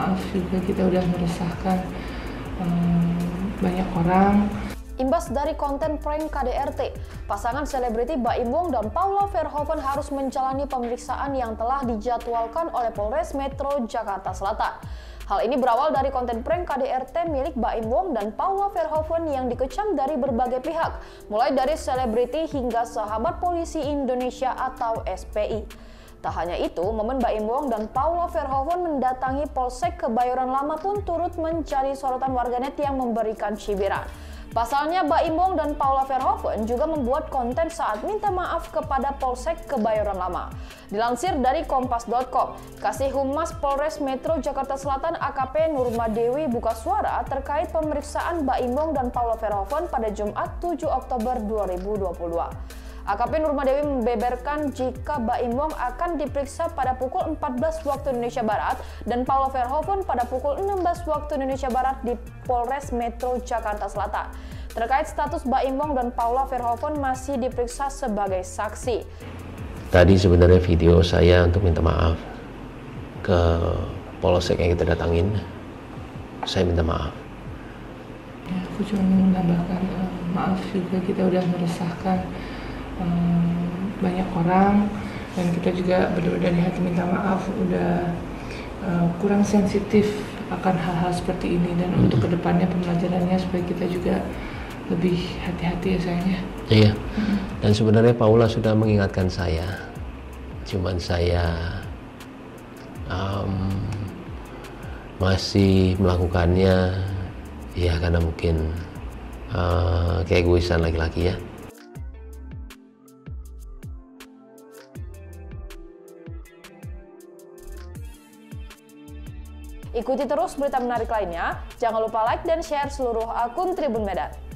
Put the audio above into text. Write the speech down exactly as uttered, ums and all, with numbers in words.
maaf juga kita udah meresahkan um, banyak orang. Imbas dari konten prank K D R T, pasangan selebriti Baim Wong dan Paula Verhoeven harus menjalani pemeriksaan yang telah dijadwalkan oleh Polres Metro Jakarta Selatan. Hal ini berawal dari konten prank K D R T milik Baim Wong dan Paula Verhoeven yang dikecam dari berbagai pihak, mulai dari selebriti hingga sahabat polisi Indonesia atau S P I. Tak hanya itu, momen Baim Wong dan Paula Verhoeven mendatangi Polsek Kebayoran Lama pun turut menjadi sorotan warganet yang memberikan cibiran. Pasalnya, Baim Wong dan Paula Verhoeven juga membuat konten saat minta maaf kepada Polsek Kebayoran Lama. Dilansir dari Kompas dot com, Kasih Humas Polres Metro Jakarta Selatan A K P Nurma Dewi buka suara terkait pemeriksaan Baim Wong dan Paula Verhoeven pada Jumat tujuh Oktober dua ribu dua puluh dua. A K P Nurma Dewi membeberkan jika Baim Wong akan diperiksa pada pukul empat belas waktu Indonesia Barat dan Paula Verhoeven pada pukul enam belas waktu Indonesia Barat di Polres Metro Jakarta Selatan. Terkait status Baim Wong dan Paula Verhoeven masih diperiksa sebagai saksi. Tadi sebenarnya video saya untuk minta maaf ke polsek yang kita datangin, saya minta maaf. Ya, aku cuma menambahkan maaf juga kita udah meresahkan banyak orang, dan kita juga berdoa dari hati minta maaf udah uh, kurang sensitif akan hal-hal seperti ini, dan hmm. untuk kedepannya pembelajarannya supaya kita juga lebih hati-hati ya sayangnya. Iya. Hmm. Dan sebenarnya Paula sudah mengingatkan saya, cuman saya um, masih melakukannya ya karena mungkin uh, keegoisan laki-laki ya. Ikuti terus berita menarik lainnya. Jangan lupa like dan share seluruh akun Tribun Medan.